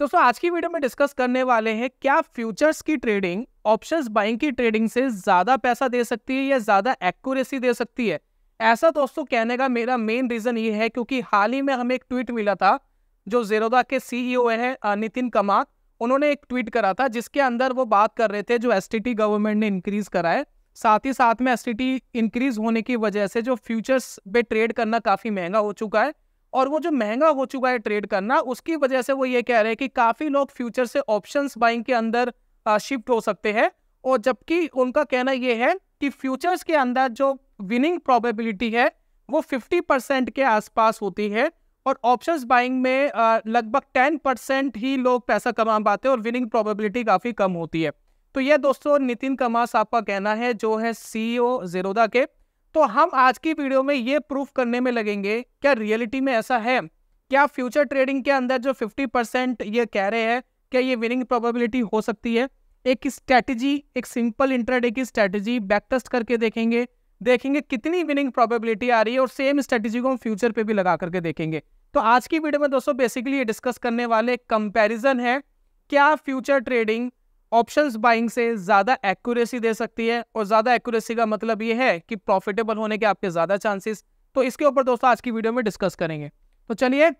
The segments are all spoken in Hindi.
दोस्तों आज की वीडियो में डिस्कस करने वाले हैं क्या फ्यूचर्स की ट्रेडिंग ऑप्शंस बाइंग की ट्रेडिंग से ज्यादा पैसा दे सकती है या ज्यादा एक्यूरेसी दे सकती है। ऐसा दोस्तों कहने का मेरा मेन रीजन ये है क्योंकि हाल ही में हमें एक ट्वीट मिला था जो ज़ीरोधा के CEO हैं नितिन कमाथ, उन्होंने एक ट्वीट करा था जिसके अंदर वो बात कर रहे थे जो STT गवर्नमेंट ने इंक्रीज करा है, साथ ही साथ में STT इंक्रीज होने की वजह से जो फ्यूचर्स पे ट्रेड करना काफी महंगा हो चुका है और वो जो महंगा हो चुका है ट्रेड करना उसकी वजह से वो ये कह रहे हैं कि काफी लोग फ्यूचर से ऑप्शंस बाइंग के अंदर शिफ्ट हो सकते हैं। और जबकि उनका कहना ये है कि फ्यूचर्स के अंदर जो विनिंग प्रोबेबिलिटी है वो 50% के आसपास होती है और ऑप्शंस बाइंग में लगभग 10% ही लोग पैसा कमा पाते हैं और विनिंग प्रोबेबिलिटी काफी कम होती है। तो यह दोस्तों नितिन कमाथ साहब का कहना है जो है CEO ज़ीरोधा के। तो हम आज की वीडियो में ये प्रूफ करने में लगेंगे क्या रियलिटी में ऐसा है, क्या फ्यूचर ट्रेडिंग के अंदर जो 50% ये कह रहे हैं क्या ये विनिंग प्रोबेबिलिटी हो सकती है। एक स्ट्रैटेजी, एक सिंपल इंट्राडे की स्ट्रैटेजी बैक टेस्ट करके देखेंगे कितनी विनिंग प्रोबेबिलिटी आ रही है और सेम स्ट्रैटेजी को हम फ्यूचर पे भी लगा करके देखेंगे। तो आज की वीडियो में दोस्तों बेसिकली ये डिस्कस करने वाले कंपैरिजन है क्या फ्यूचर ट्रेडिंग ऑप्शंस बाइंग से ज़्यादा एक्यूरेसी दे सकती है और ज़्यादा एक्यूरेसी का मतलब ये है कि प्रॉफिटेबल होने के आपके ज़्यादा चांसेस। तो इसके ऊपर दोस्तों आज की वीडियो में डिस्कस करेंगे। तो चलिए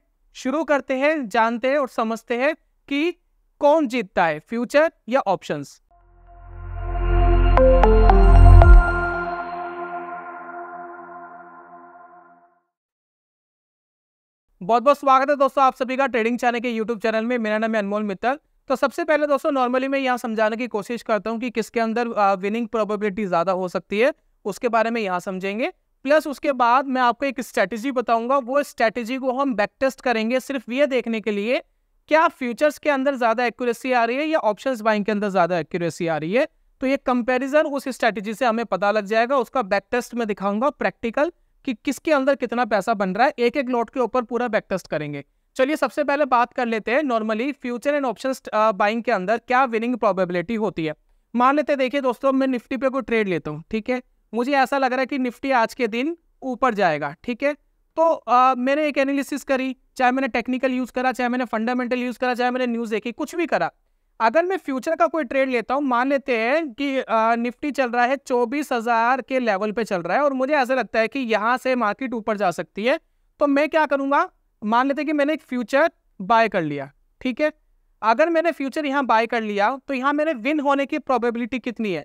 शुरू करते हैं, जानते हैं और समझते हैं कि कौन जीतता है फ्यूचर या ऑप्शंस। बहुत बहुत स्वागत है दोस्तों आप सभी का ट्रेडिंग चैनल के यूट्यूब चैनल में। मेरा नाम है अनमोल मित्तल। तो सबसे पहले दोस्तों नॉर्मली मैं यहाँ समझाने की कोशिश करता हूँ कि किसके अंदर विनिंग प्रोबेबिलिटी ज़्यादा हो सकती है, उसके बारे में यहाँ समझेंगे। प्लस उसके बाद मैं आपको एक स्ट्रैटेजी बताऊँगा, वो स्ट्रैटेजी को हम बैक टेस्ट करेंगे सिर्फ ये देखने के लिए क्या फ्यूचर्स के अंदर ज़्यादा एक्यूरेसी आ रही है या ऑप्शंस बाइंग के अंदर ज़्यादा एक्यूरेसी आ रही है। तो ये कंपेरिजन उस स्ट्रैटेजी से हमें पता लग जाएगा, उसका बैक टेस्ट में दिखाऊँगा प्रैक्टिकल कि किसके अंदर कितना पैसा बन रहा है, एक एक लॉट के ऊपर पूरा बैक टेस्ट करेंगे। चलिए सबसे पहले बात कर लेते हैं normally future and options buying के अंदर क्या विनिंग प्रोबेबिलिटी होती है। मान लेते हैं, देखिए दोस्तों मैं निफ्टी पे कोई ट्रेड लेता हूँ, ठीक है, मुझे ऐसा लग रहा है कि निफ्टी आज के दिन ऊपर जाएगा, ठीक है। तो मैंने एक एनालिसिस करी, चाहे मैंने टेक्निकल यूज़ करा, चाहे मैंने फंडामेंटल यूज़ करा, चाहे मैंने न्यूज़ देखी, कुछ भी करा। अगर मैं फ्यूचर का कोई ट्रेड लेता हूँ, मान लेते हैं कि निफ्टी चल रहा है 24,000 के लेवल पर चल रहा है और मुझे ऐसा लगता है कि यहाँ से मार्केट ऊपर जा सकती है, तो मैं क्या करूँगा, मान लेते हैं कि मैंने एक फ्यूचर बाय कर लिया, ठीक है। अगर मैंने फ्यूचर यहाँ बाय कर लिया तो यहाँ मेरे विन होने की प्रोबेबिलिटी कितनी है।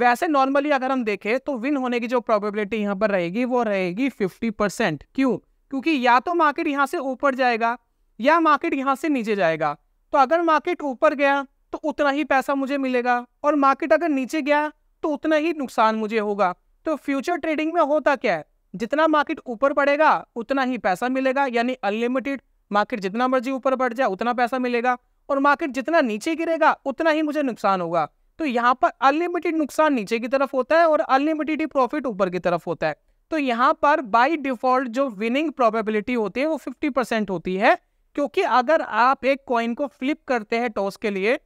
वैसे नॉर्मली अगर हम देखें तो विन होने की जो प्रोबेबिलिटी यहाँ पर रहेगी वो रहेगी 50%। क्यों? क्योंकि या तो मार्केट यहाँ से ऊपर जाएगा या मार्केट यहाँ से नीचे जाएगा। तो अगर मार्केट ऊपर गया तो उतना ही पैसा मुझे मिलेगा और मार्केट अगर नीचे गया तो उतना ही नुकसान मुझे होगा। तो फ्यूचर ट्रेडिंग में होता क्या है, जितना मार्केट ऊपर बढ़ेगा उतना ही पैसा मिलेगा, यानी अनलिमिटेड। मार्केट जितना मर्जी ऊपर बढ़ जाए उतना पैसा मिलेगा और मार्केट जितना नीचे गिरेगा उतना ही मुझे नुकसान होगा। तो यहाँ पर अनलिमिटेड नुकसान नीचे की तरफ होता है और अनलिमिटेड ही प्रॉफिट ऊपर की तरफ होता है। तो यहाँ पर बाय डिफॉल्ट जो विनिंग प्रोबेबिलिटी होती है वो 50% होती है, क्योंकि अगर आप एक कॉइन को फ्लिप करते हैं टॉस के लिए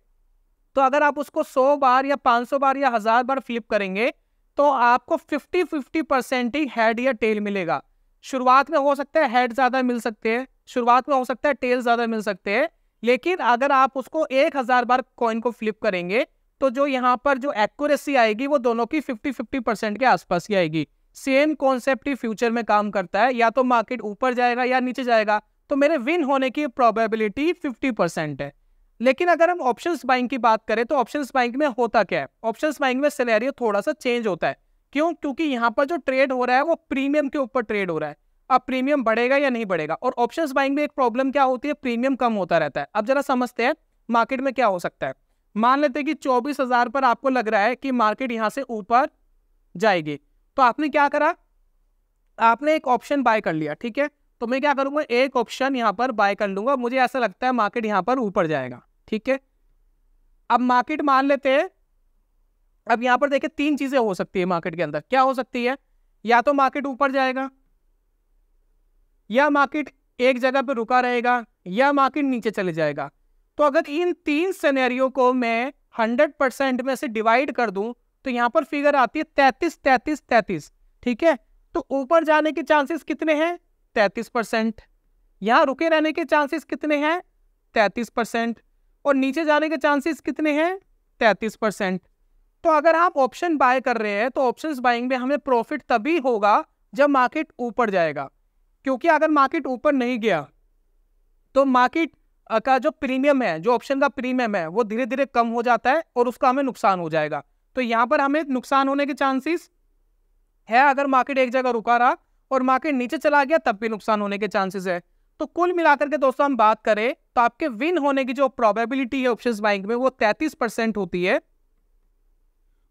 तो अगर आप उसको 100 बार या 500 बार या 1000 बार फ्लिप करेंगे तो आपको 50-50% ही हेड या टेल मिलेगा। शुरुआत में हो सकता है हेड ज़्यादा मिल सकते हैं, शुरुआत में हो सकता है टेल ज़्यादा मिल सकते हैं, लेकिन अगर आप उसको 1000 बार कॉइन को फ्लिप करेंगे तो जो यहाँ पर जो एक्यूरेसी आएगी वो दोनों की 50-50% के आसपास ही आएगी। सेम कॉन्सेप्ट ही फ्यूचर में काम करता है, या तो मार्केट ऊपर जाएगा या नीचे जाएगा, तो मेरे विन होने की प्रोबेबिलिटी 50% है। लेकिन अगर हम ऑप्शंस बाइंग की बात करें तो ऑप्शंस बाइंग में होता क्या है, ऑप्शंस बाइंग में सिनेरियो थोड़ा सा चेंज होता है। क्यों? क्योंकि यहाँ पर जो ट्रेड हो रहा है वो प्रीमियम के ऊपर ट्रेड हो रहा है। अब प्रीमियम बढ़ेगा या नहीं बढ़ेगा, और ऑप्शंस बाइंग में एक प्रॉब्लम क्या होती है, प्रीमियम कम होता रहता है। अब जरा समझते हैं मार्केट में क्या हो सकता है। मान लेते हैं कि 24,000 पर आपको लग रहा है कि मार्केट यहाँ से ऊपर जाएगी, तो आपने क्या करा, आपने एक ऑप्शन बाय कर लिया, ठीक है। तो मैं क्या करूँगा, एक ऑप्शन यहाँ पर बाय कर लूँगा, मुझे ऐसा लगता है मार्केट यहाँ पर ऊपर जाएगा, ठीक है। अब मार्केट मान लेते हैं, अब यहाँ पर देखें 3 चीज़ें हो सकती है मार्केट के अंदर, क्या हो सकती है, या तो मार्केट ऊपर जाएगा, या मार्केट एक जगह पर रुका रहेगा, या मार्केट नीचे चले जाएगा। तो अगर इन 3 सिनेरियो को मैं 100% में से डिवाइड कर दूं तो यहाँ पर फिगर आती है 33-33-33, ठीक है। तो ऊपर जाने के चांसेस कितने हैं, 33%। यहाँ रुके रहने के चांसेस कितने हैं, 33% और नीचे जाने के चांसेस कितने हैं 33%। तो अगर आप ऑप्शन बाय कर रहे हैं तो ऑप्शंस बाइंग में हमें प्रॉफिट तभी होगा जब मार्केट ऊपर जाएगा, क्योंकि अगर मार्केट ऊपर नहीं गया तो मार्केट का जो प्रीमियम है, जो ऑप्शन का प्रीमियम है वो धीरे धीरे कम हो जाता है और उसका हमें नुकसान हो जाएगा। तो यहाँ पर हमें नुकसान होने के चांसेस है अगर मार्केट एक जगह रुका रहा, और मार्केट नीचे चला गया तब भी नुकसान होने के चांसेस है। तो कुल मिलाकर के दोस्तों हम बात करें तो आपके विन होने की जो प्रोबेबिलिटी है ऑप्शंस बाइंग में वो 33% होती है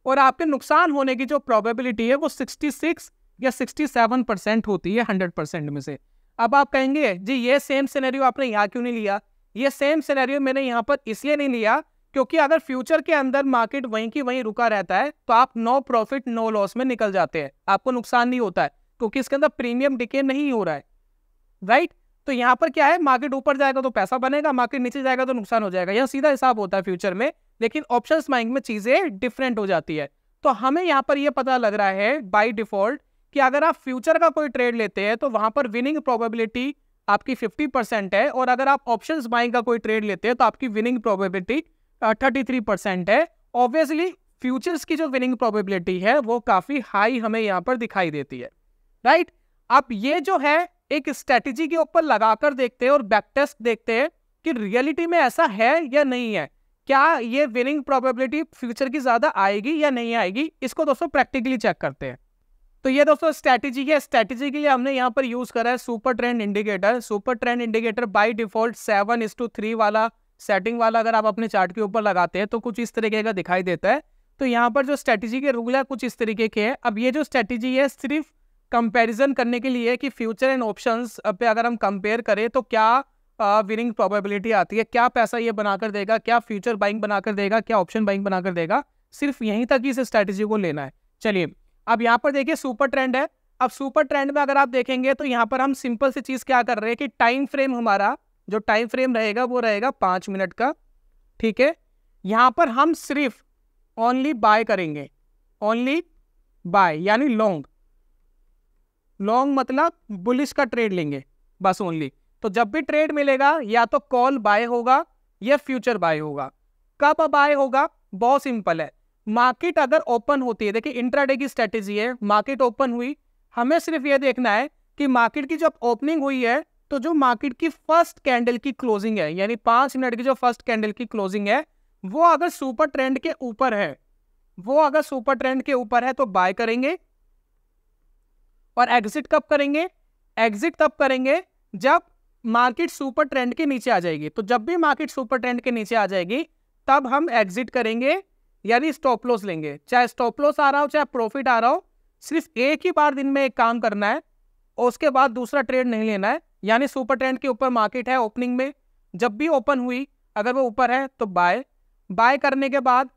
और आपके नुकसान होने की जो प्रोबेबिलिटी है वो 66 या 67% होती है 100% में से। अब आप कहेंगे जी ये सेम सिनेरियो आपने यहाँ क्यों नहीं लिया? ये सेम सिनेरियो मैंने यहाँ पर इसलिए नहीं लिया क्योंकि अगर फ्यूचर के अंदर मार्केट वहीं की वहीं रुका रहता है तो आप नो प्रॉफिट नो लॉस में निकल जाते हैं, आपको नुकसान नहीं होता है क्योंकि इसके अंदर प्रीमियम डिके नहीं हो रहा है, राइट। तो यहाँ पर क्या है, मार्केट ऊपर जाएगा तो पैसा बनेगा, मार्केट नीचे जाएगा तो नुकसान हो जाएगा, यह सीधा हिसाब होता है फ्यूचर में। लेकिन ऑप्शंस बाइंग में चीज़ें डिफरेंट हो जाती है। तो हमें यहाँ पर यह पता लग रहा है बाई डिफॉल्ट कि अगर आप फ्यूचर का कोई ट्रेड लेते हैं तो वहाँ पर विनिंग प्रोबेबिलिटी आपकी 50% है और अगर आप ऑप्शंस बाइंग का कोई ट्रेड लेते हैं तो आपकी विनिंग प्रोबेबिलिटी 33% है। ऑब्वियसली फ्यूचर्स की जो विनिंग प्रोबेबिलिटी है वो काफ़ी हाई हमें यहाँ पर दिखाई देती है, राइट। आप ये जो है एक स्ट्रेटजी के ऊपर लगाकर देखते हैं और बैक टेस्ट देखते हैं कि रियलिटी में ऐसा है या नहीं है, क्या ये विनिंग प्रोबेबिलिटी फ्यूचर की ज़्यादा आएगी या नहीं आएगी, इसको दोस्तों प्रैक्टिकली चेक करते हैं। तो ये दोस्तों स्ट्रैटेजी है। स्ट्रैटेजी के लिए हमने यहाँ पर यूज़ करा है super trend indicator. Super trend indicator by default 7:3 वाला सेटिंग वाला अगर आप अपने चार्ट के ऊपर लगाते हैं तो कुछ इस तरीके का दिखाई देता है। तो यहाँ पर जो स्ट्रैटेजी के रूल है कुछ इस तरीके के हैं। अब ये जो स्ट्रैटेजी है सिर्फ कंपैरिजन करने के लिए कि फ्यूचर एंड ऑप्शंस पे अगर हम कंपेयर करें तो क्या विनिंग प्रोबेबिलिटी आती है, क्या पैसा ये बनाकर देगा, क्या फ्यूचर बाइंग बनाकर देगा, क्या ऑप्शन बाइंग बनाकर देगा, सिर्फ यहीं तक इस स्ट्रैटेजी को लेना है। चलिए अब यहाँ पर देखिए सुपर ट्रेंड है। अब सुपर ट्रेंड में अगर आप देखेंगे तो यहाँ पर हम सिंपल सी चीज़ क्या कर रहे हैं कि टाइम फ्रेम, हमारा जो टाइम फ्रेम रहेगा वो रहेगा 5 मिनट का, ठीक है। यहाँ पर हम सिर्फ ओनली बाय करेंगे, ओनली बाय यानी लॉन्ग, लॉन्ग मतलब बुलिश का ट्रेड लेंगे बस ओनली। तो जब भी ट्रेड मिलेगा या तो कॉल बाय होगा या फ्यूचर बाय होगा। कब बाय होगा? बहुत सिंपल है, मार्केट अगर ओपन होती है, देखिए इंट्राडे की स्ट्रेटेजी है, मार्केट ओपन हुई, हमें सिर्फ ये देखना है कि मार्केट की जब ओपनिंग हुई है तो जो मार्केट की फर्स्ट कैंडल की क्लोजिंग है यानी 5 मिनट की जो फर्स्ट कैंडल की क्लोजिंग है वो अगर सुपर ट्रेंड के ऊपर है, वो अगर सुपर ट्रेंड के ऊपर है तो बाय करेंगे। और एग्जिट कब करेंगे? एग्जिट तब करेंगे जब मार्केट सुपर ट्रेंड के नीचे आ जाएगी। तो जब भी मार्केट सुपर ट्रेंड के नीचे आ जाएगी तब हम एग्जिट करेंगे यानी स्टॉप लॉस लेंगे, चाहे स्टॉप लॉस आ रहा हो चाहे प्रॉफिट आ रहा हो। सिर्फ एक ही बार दिन में एक काम करना है और उसके बाद दूसरा ट्रेड नहीं लेना है। यानी सुपर ट्रेंड के ऊपर मार्केट है ओपनिंग में, जब भी ओपन हुई अगर वो ऊपर है तो बाय, बाय करने के बाद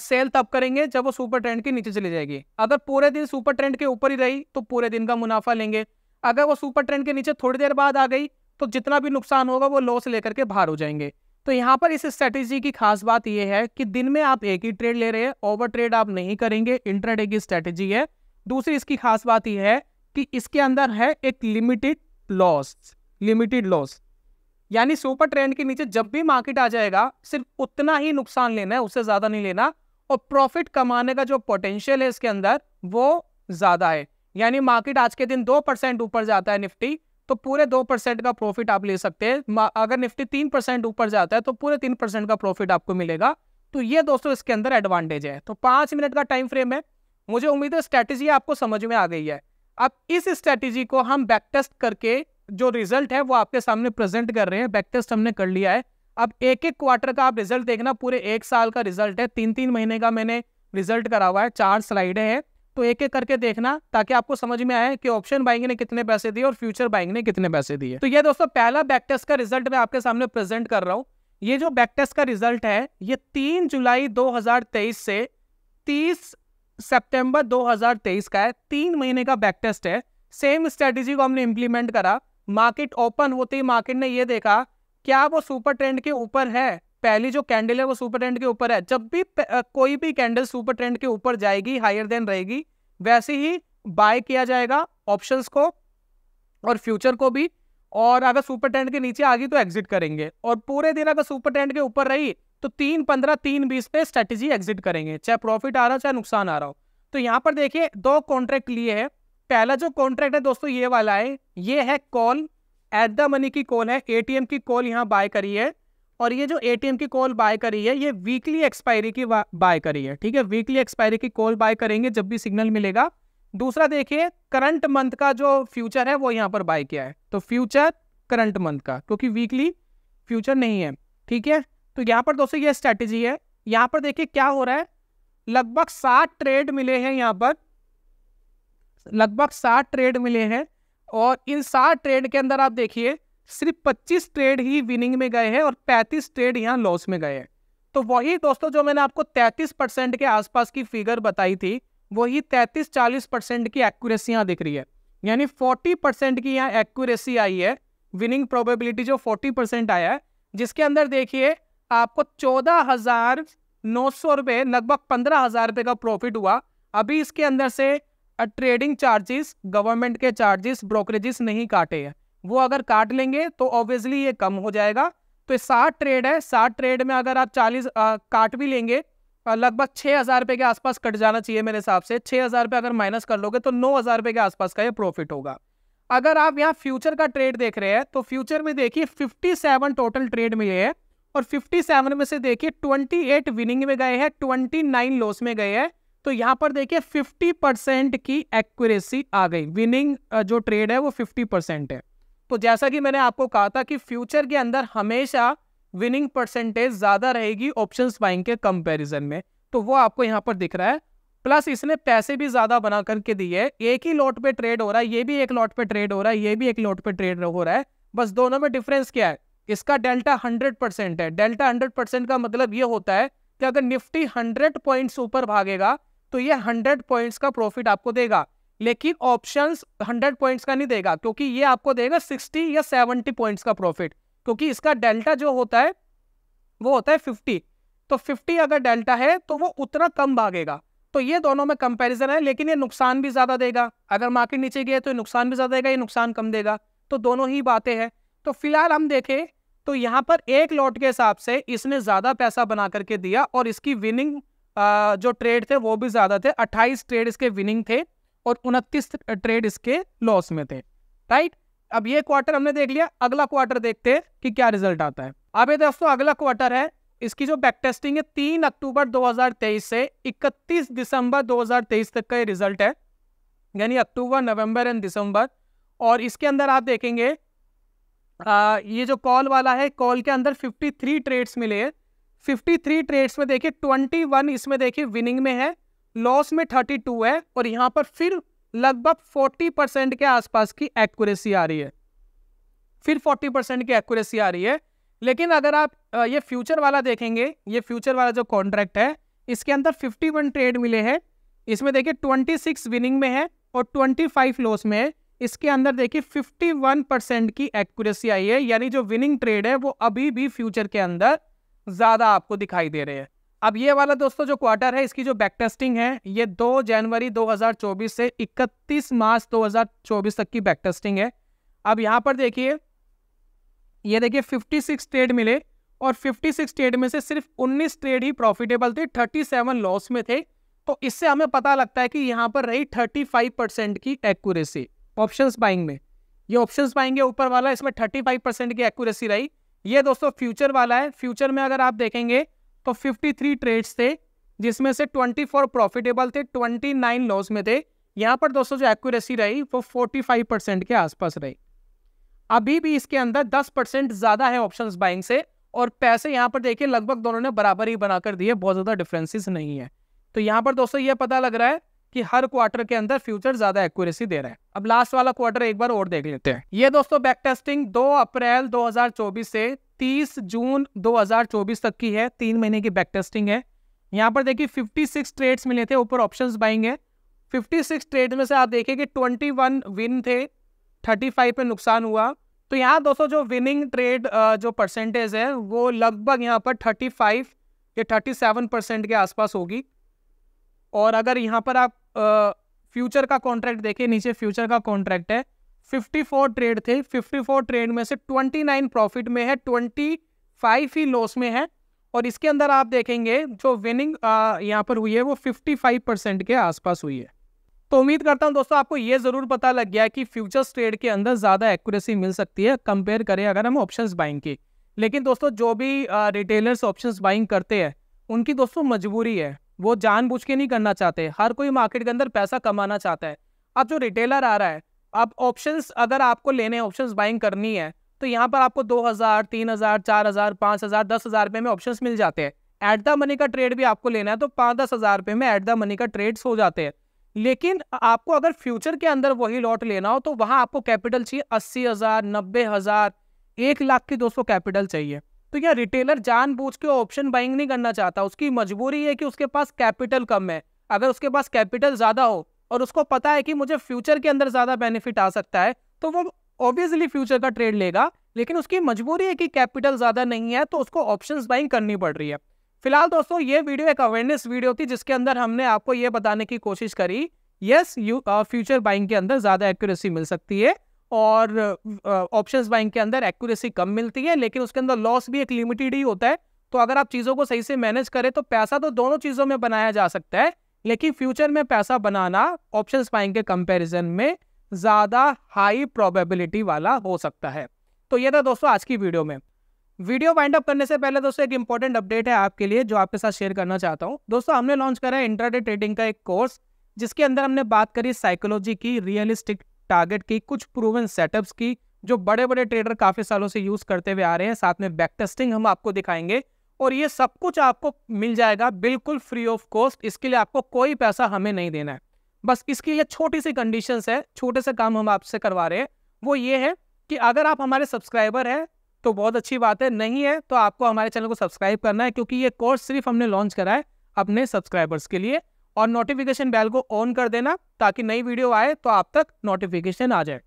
सेल तब करेंगे जब वो सुपर ट्रेंड के नीचे चली जाएगी। अगर पूरे दिन सुपर ट्रेंड के ऊपर ही रही तो पूरे दिन का मुनाफा लेंगे, अगर वो सुपर ट्रेंड के नीचे थोड़ी देर बाद आ गई तो जितना भी नुकसान होगा वो लॉस लेकर के बाहर हो जाएंगे। तो यहाँ पर इस स्ट्रैटेजी की खास बात यह है कि दिन में आप एक ही ट्रेड ले रहे हैं, ओवर ट्रेड आप नहीं करेंगे, इंट्राडे की स्ट्रैटेजी है। दूसरी इसकी खास बात यह है कि इसके अंदर है एक लिमिटेड लॉस, लिमिटेड लॉस यानी सुपर ट्रेंड के नीचे जब भी मार्केट आ जाएगा सिर्फ उतना ही नुकसान लेना है, उससे ज़्यादा नहीं लेना। और प्रॉफिट कमाने का जो पोटेंशियल है इसके अंदर वो ज़्यादा है, यानी मार्केट आज के दिन 2% ऊपर जाता है निफ्टी तो पूरे 2% का प्रॉफिट आप ले सकते हैं, अगर निफ्टी 3% ऊपर जाता है तो पूरे 3% का प्रॉफिट आपको मिलेगा। तो ये दोस्तों इसके अंदर एडवांटेज है। तो 5 मिनट का टाइम फ्रेम है। मुझे उम्मीद है स्ट्रैटेजी आपको समझ में आ गई है। अब इस स्ट्रैटेजी को हम बैक टेस्ट करके जो रिजल्ट है वो आपके सामने प्रेजेंट कर रहे हैं। बैक टेस्ट हमने कर लिया है। अब एक एक क्वार्टर का आप रिजल्ट देखना, पूरे 1 साल का रिजल्ट है, 3-3 महीने का मैंने रिजल्ट करा हुआ है, 4 स्लाइडें हैं, तो एक एक करके देखना ताकि आपको समझ में आए कि ऑप्शन बाइंग ने कितने पैसे दिए और फ्यूचर बाइंग ने कितने पैसे दिए। तो ये दोस्तों पहला बैक टेस्ट का रिजल्ट मैं आपके सामने प्रेजेंट कर रहा हूँ। ये जो बैक टेस्ट का रिजल्ट है ये 3 जुलाई 2023 से 30 सितंबर 2023 का है, 3 महीने का बैक टेस्ट है। सेम स्ट्रेटेजी को हमने इम्प्लीमेंट करा। मार्केट ओपन होते ही मार्केट ने ये देखा क्या वो सुपर ट्रेंड के ऊपर है, पहली जो कैंडल है वो सुपर ट्रेंड के ऊपर है। जब भी कोई भी कैंडल सुपर ट्रेंड के ऊपर जाएगी, हायर देन रहेगी, वैसे ही बाय किया जाएगा ऑप्शंस को और फ्यूचर को भी। और अगर सुपर ट्रेंड के नीचे आ गई तो एग्जिट करेंगे, और पूरे दिन अगर सुपर ट्रेंड के ऊपर रही तो 3.15 3.20 पे स्ट्रेटेजी एग्जिट करेंगे, चाहे प्रॉफिट आ रहा हो चाहे नुकसान आ रहा हो। तो यहाँ पर देखिए दो कॉन्ट्रैक्ट लिए हैं। पहला जो कॉन्ट्रैक्ट है दोस्तों ये वाला है, ये है कॉल, एट द मनी की कॉल है, एटीएम की कॉल यहाँ बाय करी है, और ये जो एटीएम की कॉल बाय करी है ये वीकली एक्सपायरी की बाय करी है, ठीक है, वीकली एक्सपायरी की कॉल बाय करेंगे जब भी सिग्नल मिलेगा। दूसरा देखिए करंट मंथ का जो फ्यूचर है वो यहाँ पर बाय किया है, तो फ्यूचर करंट मंथ का, क्योंकि वीकली फ्यूचर नहीं है, ठीक है। तो यहाँ पर दोस्तों ये स्ट्रैटेजी है। यहाँ पर देखिए क्या हो रहा है, लगभग 60 ट्रेड मिले हैं, यहाँ पर लगभग 60 ट्रेड मिले हैं, और इन 60 ट्रेड के अंदर आप देखिए सिर्फ 25 ट्रेड ही विनिंग में गए हैं और 35 ट्रेड यहाँ लॉस में गए हैं। तो वही दोस्तों जो मैंने आपको 33% के आसपास की फिगर बताई थी, वही 33-40% की एक्यूरेसी यहाँ दिख रही है, यानी 40% की यहाँ एक्यूरेसी आई है, विनिंग प्रोबेबिलिटी जो 40% आया है, जिसके अंदर देखिए आपको 14,900 रुपये, लगभग 15,000 रुपये का प्रॉफिट हुआ। अभी इसके अंदर से ट्रेडिंग चार्जेस, गवर्नमेंट के चार्जेस, ब्रोकरेजेस नहीं काटे हैं, वो अगर काट लेंगे तो ऑब्वियसली ये कम हो जाएगा। तो 60 ट्रेड है, 60 ट्रेड में अगर आप 40 काट भी लेंगे, लगभग 6,000 रुपये के आसपास कट जाना चाहिए मेरे हिसाब से। 6,000 रुपये अगर माइनस कर लोगे तो 9,000 रुपये के आसपास का ये प्रॉफिट होगा। अगर आप यहाँ फ्यूचर का ट्रेड देख रहे हैं तो फ्यूचर में देखिए 57 टोटल ट्रेड मिले हैं, और 57 में से देखिए 28 विनिंग में गए हैं, 29 लॉस में गए हैं। तो यहाँ पर देखिए 50% की एक्यूरेसी आ गई, विनिंग जो ट्रेड है वो 50% है। तो जैसा कि मैंने आपको कहा था कि फ्यूचर के अंदर हमेशा विनिंग परसेंटेज ज़्यादा रहेगी ऑप्शंस बाइंग के कंपैरिजन में, तो वो आपको यहाँ पर दिख रहा है। प्लस इसने पैसे भी ज़्यादा बना करके दिए, एक ही लॉट पे ट्रेड हो रहा है, ये भी एक लॉट पे ट्रेड हो रहा है, ये भी एक लॉट पे ट्रेड हो रहा है, बस दोनों में डिफरेंस क्या है, इसका डेल्टा 100% है। डेल्टा 100% का मतलब ये होता है कि अगर निफ्टी 100 पॉइंट्स ऊपर भागेगा तो ये 100 पॉइंट्स का प्रॉफिट आपको देगा, लेकिन ऑप्शंस 100 पॉइंट्स का नहीं देगा, क्योंकि ये आपको देगा 60 या 70 पॉइंट्स का प्रॉफिट, क्योंकि इसका डेल्टा जो होता है वो होता है 50। तो 50 अगर डेल्टा है तो वो उतना कम भागेगा। तो ये दोनों में कंपैरिजन है, लेकिन ये नुकसान भी ज़्यादा देगा, अगर मार्केट नीचे गए तो ये नुकसान भी ज़्यादा देगा, ये नुकसान कम देगा, तो दोनों ही बातें हैं। तो फिलहाल हम देखें तो यहाँ पर एक लॉट के हिसाब से इसने ज़्यादा पैसा बना करके दिया, और इसकी विनिंग जो ट्रेड थे वो भी ज़्यादा थे, 28 ट्रेड इसके विनिंग थे और 29 ट्रेड इसके लॉस में थे, राइट। अब ये क्वार्टर हमने देख लिया, अगला क्वार्टर देखते हैं कि क्या रिजल्ट आता है। अब ये दोस्तों अगला क्वार्टर है, इसकी जो बैक टेस्टिंग है 3 अक्टूबर 2023 से 31 दिसंबर 2023 तक का ये रिजल्ट है, यानी अक्टूबर, नवंबर एंड दिसंबर। और इसके अंदर आप देखेंगे ये जो कॉल वाला है, कॉल के अंदर 53 ट्रेड्स मिले हैं। 53 ट्रेड्स में देखिए 21 इसमें देखिए विनिंग में है, लॉस में 32 है, और यहाँ पर फिर लगभग 40% के आसपास की एक्यूरेसी आ रही है, फिर 40% की एक्यूरेसी आ रही है। लेकिन अगर आप ये फ्यूचर वाला देखेंगे, ये फ्यूचर वाला जो कॉन्ट्रैक्ट है इसके अंदर 51 ट्रेड मिले हैं, इसमें देखिए 26 विनिंग में है और 25 लॉस में है। इसके अंदर देखिए 51% की एक्यूरेसी आई है, यानी जो विनिंग ट्रेड है वो अभी भी फ्यूचर के अंदर ज़्यादा आपको दिखाई दे रहे हैं। अब ये वाला दोस्तों जो क्वार्टर है, इसकी जो बैक टेस्टिंग है ये 2 जनवरी 2024 से 31 मार्च 2024 तक की बैक टेस्टिंग है। अब यहाँ पर देखिए, ये देखिए 56 ट्रेड मिले और 56 ट्रेड में से सिर्फ 19 ट्रेड ही प्रॉफिटेबल थे, 37 लॉस में थे। तो इससे हमें पता लगता है कि यहाँ पर रही 35% की एक्यूरेसी ऑप्शंस बाइंग में। ये ऑप्शंस बाइंग है ऊपर वाला, इसमें 35% की एक्यूरेसी रही। ये दोस्तों फ्यूचर वाला है, फ्यूचर में अगर आप देखेंगे तो 53 ट्रेड्स थे, जिसमें से 24 प्रॉफिटेबल थे, 29 लॉस में थे। यहाँ पर दोस्तों जो एक्यूरेसी रही वो 45% के आसपास रही। अभी भी इसके अंदर 10% ज़्यादा है ऑप्शंस बाइंग से, और पैसे यहाँ पर देखिए लगभग दोनों ने बराबर ही बनाकर दिए, बहुत ज़्यादा डिफरेंसेस नहीं है। तो यहाँ पर दोस्तों ये पता लग रहा है कि हर क्वार्टर के अंदर फ्यूचर ज़्यादा एक्यूरेसी दे रहा है। अब लास्ट वाला क्वार्टर एक बार और देख लेते हैं। ये दोस्तों बैक टेस्टिंग 2 अप्रैल 2024 से 30 जून 2024 तक की है, 3 महीने की बैक टेस्टिंग है। यहाँ पर देखिए 56 ट्रेड्स मिले थे, ऊपर ऑप्शंस बाइंग है। 56 ट्रेड में से आप देखिए कि 21 विन थे, 35 पे नुकसान हुआ। तो यहाँ दोस्तों जो विनिंग ट्रेड जो परसेंटेज है वो लगभग यहाँ पर 35 या 37% के आसपास होगी। और अगर यहाँ पर आप फ्यूचर का कॉन्ट्रैक्ट देखें, नीचे फ्यूचर का कॉन्ट्रैक्ट है, 54 ट्रेड थे, 54 ट्रेड में से 29 प्रॉफिट में है, 25 ही लॉस में है, और इसके अंदर आप देखेंगे जो विनिंग यहाँ पर हुई है वो 55% के आसपास हुई है। तो उम्मीद करता हूँ दोस्तों आपको ये ज़रूर पता लग गया कि फ्यूचर्स ट्रेड के अंदर ज़्यादा एक्यूरेसी मिल सकती है कंपेयर करें अगर हम ऑप्शंस बाइंग की। लेकिन दोस्तों जो भी रिटेलर्स ऑप्शंस बाइंग करते हैं उनकी दोस्तों मजबूरी है, वो जानबूझ के नहीं करना चाहते, हर कोई मार्केट के अंदर पैसा कमाना चाहता है। अब जो रिटेलर आ रहा है, अब ऑप्शंस अगर आपको लेने ऑप्शंस बाइंग करनी है तो यहाँ पर आपको 2000, 3000, 4000, 5000, 10000 रुपये में ऑप्शंस मिल जाते हैं। एट द मनी का ट्रेड भी आपको लेना है तो 5-10 हज़ार रुपये में एट द मनी का ट्रेड्स हो जाते हैं। लेकिन आपको अगर फ्यूचर के अंदर वही लॉट लेना हो तो वहाँ आपको कैपिटल चाहिए 80000, 90000, 1 लाख की दोस्तों कैपिटल चाहिए। तो यह रिटेलर जानबूझ के ऑप्शन बाइंग नहीं करना चाहता, उसकी मजबूरी है कि उसके पास कैपिटल कम है। अगर उसके पास कैपिटल ज़्यादा हो और उसको पता है कि मुझे फ्यूचर के अंदर ज़्यादा बेनिफिट आ सकता है तो वो ऑब्वियसली फ्यूचर का ट्रेड लेगा, लेकिन उसकी मजबूरी है कि कैपिटल ज़्यादा नहीं है तो उसको ऑप्शंस बाइंग करनी पड़ रही है। फिलहाल दोस्तों ये वीडियो एक अवेयरनेस वीडियो थी जिसके अंदर हमने आपको ये बताने की कोशिश करी यस फ्यूचर बाइंग के अंदर ज़्यादा एक्यूरेसी मिल सकती है और ऑप्शंस बाइंग के अंदर एक्यूरेसी कम मिलती है, लेकिन उसके अंदर लॉस भी एक लिमिटेड ही होता है। तो अगर आप चीज़ों को सही से मैनेज करें तो पैसा तो दोनों चीज़ों में बनाया जा सकता है, लेकिन फ्यूचर में पैसा बनाना ऑप्शंस बाइंग के कंपैरिजन में ज़्यादा हाई प्रोबेबिलिटी वाला हो सकता है। तो ये था दोस्तों आज की वीडियो में। वीडियो वाइंड अप करने से पहले दोस्तों एक इंपॉर्टेंट अपडेट है आपके लिए जो आपके साथ शेयर करना चाहता हूँ। दोस्तों हमने लॉन्च करा है इंट्राडे ट्रेडिंग का एक कोर्स जिसके अंदर हमने बात करी साइकोलॉजी की, रियलिस्टिक टारगेट की, कुछ प्रूवन सेटअप्स की जो बड़े बड़े ट्रेडर काफ़ी सालों से यूज़ करते हुए आ रहे हैं। साथ में बैक टेस्टिंग हम आपको दिखाएंगे और ये सब कुछ आपको मिल जाएगा बिल्कुल फ्री ऑफ कॉस्ट। इसके लिए आपको कोई पैसा हमें नहीं देना है, बस इसके लिए छोटी सी कंडीशंस है, छोटे से काम हम आपसे करवा रहे हैं। वो ये है कि अगर आप हमारे सब्सक्राइबर हैं तो बहुत अच्छी बात है, नहीं है तो आपको हमारे चैनल को सब्सक्राइब करना है क्योंकि ये कोर्स सिर्फ हमने लॉन्च करा है अपने सब्सक्राइबर्स के लिए। और नोटिफिकेशन बेल को ऑन कर देना ताकि नई वीडियो आए तो आप तक नोटिफिकेशन आ जाए।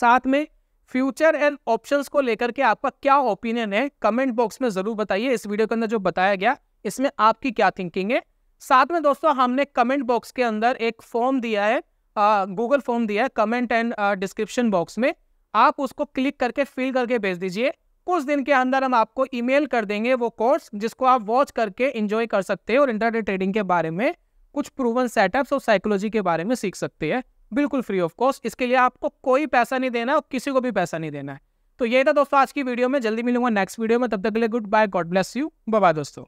साथ में फ्यूचर एंड ऑप्शंस को लेकर के आपका क्या ओपिनियन है कमेंट बॉक्स में ज़रूर बताइए। इस वीडियो के अंदर जो बताया गया इसमें आपकी क्या थिंकिंग है। साथ में दोस्तों हमने कमेंट बॉक्स के अंदर एक फॉर्म दिया है, गूगल फॉर्म दिया है कमेंट एंड डिस्क्रिप्शन बॉक्स में, आप उसको क्लिक करके फिल करके भेज दीजिए। कुछ दिन के अंदर हम आपको ईमेल कर देंगे वो कोर्स जिसको आप वॉच करके इंजॉय कर सकते हैं और इंट्राडे ट्रेडिंग के बारे में कुछ प्रूवन सेटअप्स और साइकोलॉजी के बारे में सीख सकते हैं बिल्कुल फ्री ऑफ कॉस्ट। इसके लिए आपको कोई पैसा नहीं देना और किसी को भी पैसा नहीं देना है। तो ये था दोस्तों आज की वीडियो में, जल्दी मिलूंगा नेक्स्ट वीडियो में, तब तक के लिए good bye, God bless you, bye bye दोस्तों।